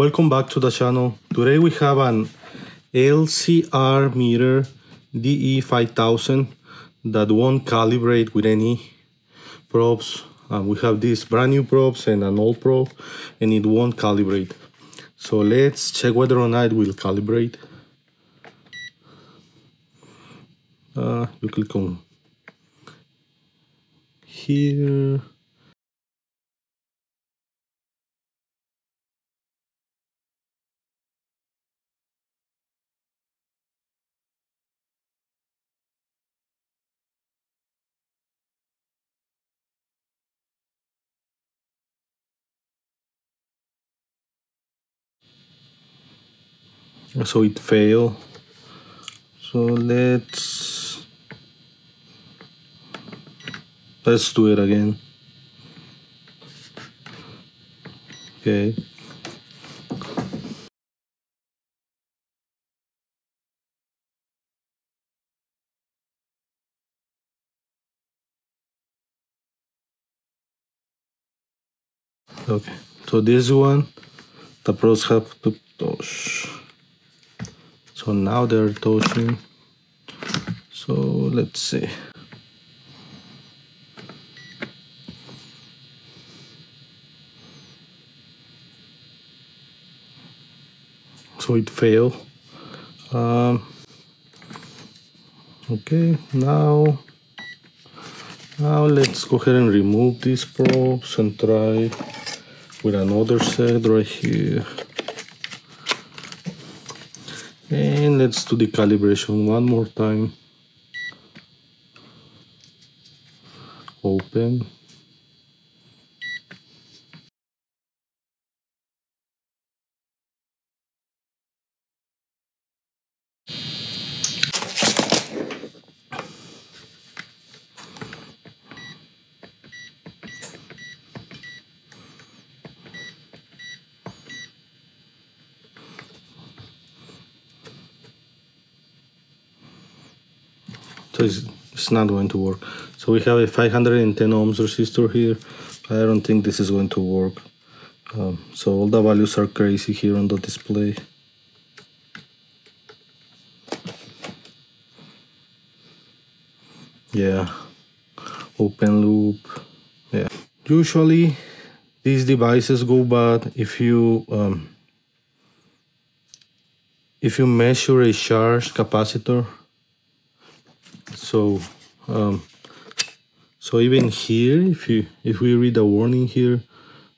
Welcome back to the channel. Today we have an LCR meter DE5000 that won't calibrate with any probes. We have these brand new probes and an old probe, and it won't calibrate. So let's check whether or not it will calibrate. You click on here. So it failed. So let's do it again. Okay. Okay. So this one, the pros have to touch. So now they're touching. So let's see. So it failed. Okay, now let's go ahead and remove these probes and try with another set right here. And let's do the calibration one more time. Open. So it's not going to work. So we have a 510 ohms resistor here. I don't think this is going to work. So all the values are crazy here on the display. Yeah, open loop. Yeah. Usually these devices go bad if you measure a charged capacitor. So, even here, if we read a warning here,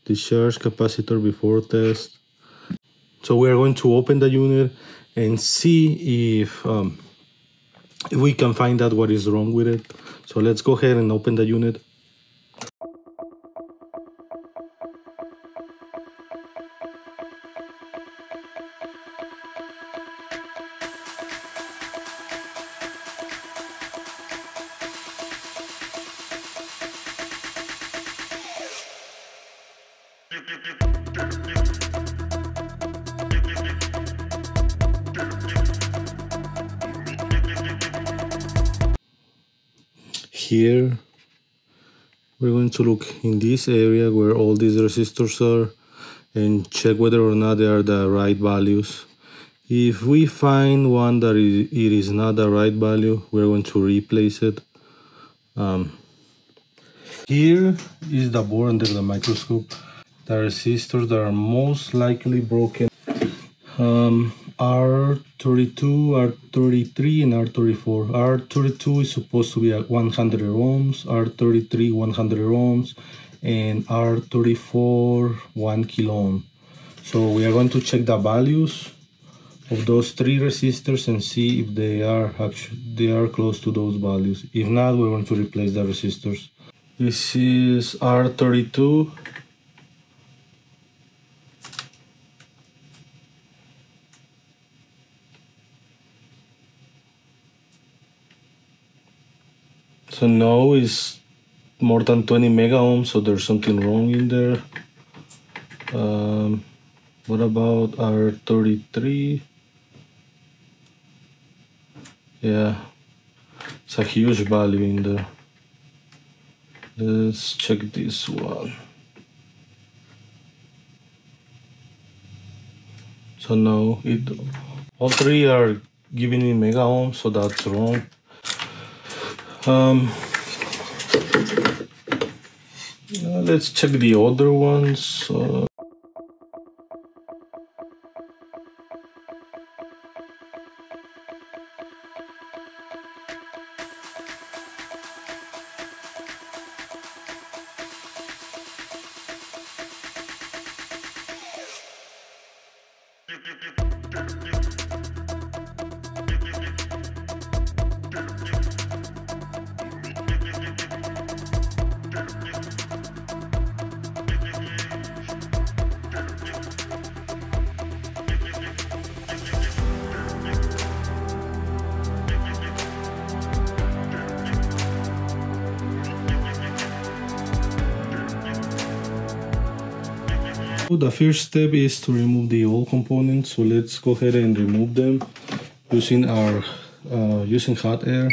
discharge capacitor before test. So we are going to open the unit and see if we can find out what is wrong with it. So let's go ahead and open the unit. Here we're going to look in this area where all these resistors are and check whether or not they are the right values. If we find one that it is not the right value, we're going to replace it. Here is the board under the microscope. The resistors that are most likely broken R32, R33, and R34. R32 is supposed to be at 100 ohms, R33 100 ohms, and R34 1 kilo ohm. So we are going to check the values of those three resistors and see if they are close to those values. If not, we're going to replace the resistors. This is R32. So now it's more than 20 mega ohms, so there's something wrong in there. What about R33? Yeah, it's a huge value in there. Let's check this one. So now it all three are given in mega ohm, so that's wrong. Let's check the other ones. The first step is to remove the old components, so let's go ahead and remove them using our using hot air.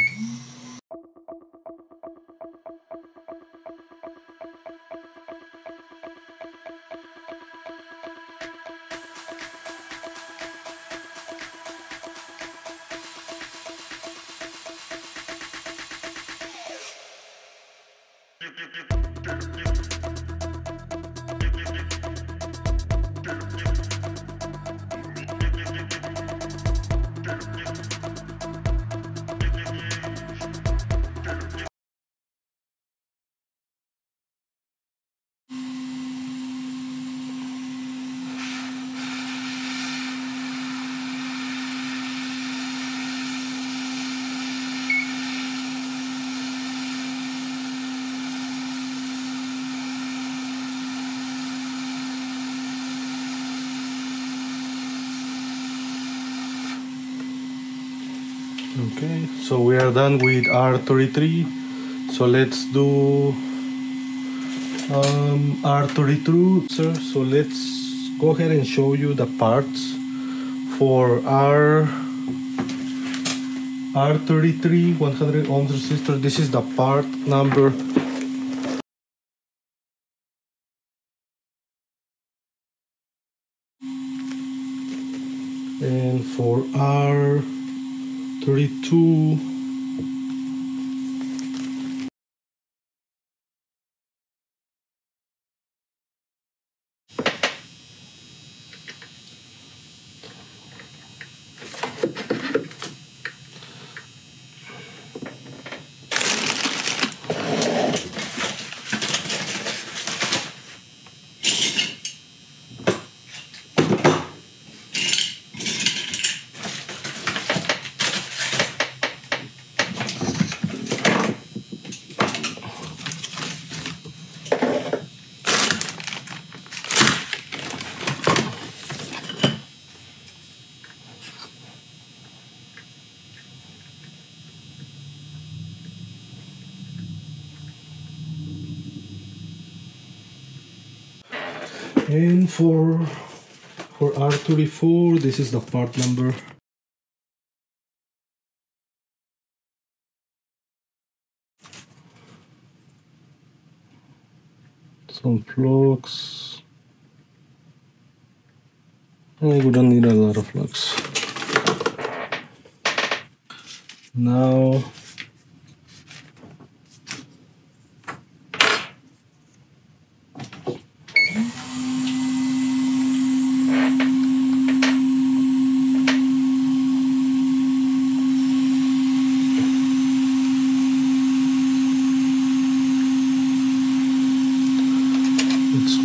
Okay, so we are done with R33, so let's do R32, sir. So let's go ahead and show you the parts for R33 100 ohm resistor. This is the part number. And for R32, and for R34, this is the part number. Some plugs. I wouldn't need a lot of plugs. Now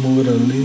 move it a little.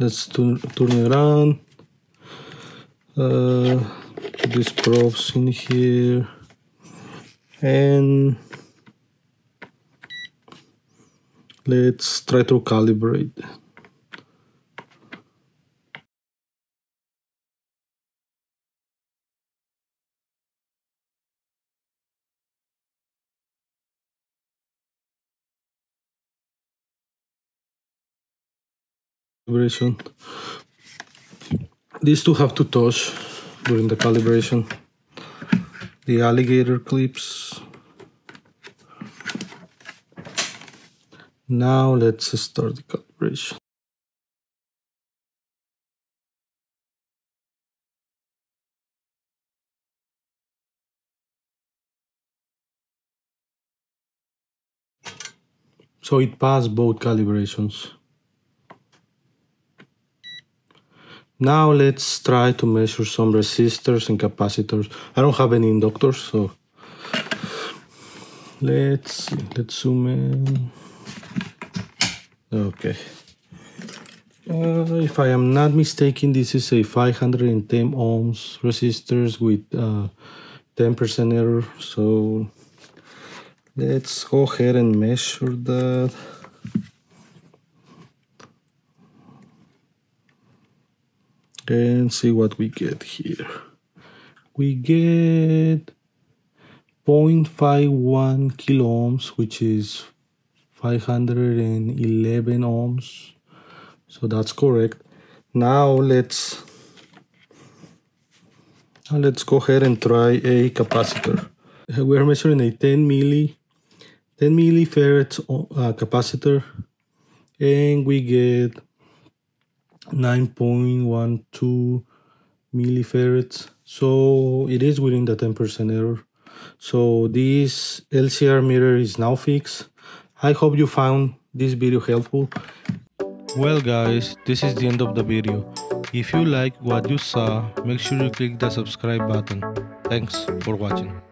Let's turn it around. Put these probes in here, and let's try to calibrate. Calibration. These two have to touch during the calibration. The alligator clips. Now let's start the calibration. So it passed both calibrations. Now let's try to measure some resistors and capacitors. I don't have any inductors, so let's zoom in. Okay. If I am not mistaken, this is a 510 ohms resistors with 10% error. So let's go ahead and measure that. And see what we get here. We get 0.51 kilo ohms, which is 511 ohms. So that's correct. Now let's go ahead and try a capacitor. We're measuring a 10 millifarads capacitor, and we get 9.12 millifarads, so it is within the 10% error. So this LCR meter is now fixed. I hope you found this video helpful. Well guys, this is the end of the video. If you like what you saw, make sure you click the subscribe button. Thanks for watching.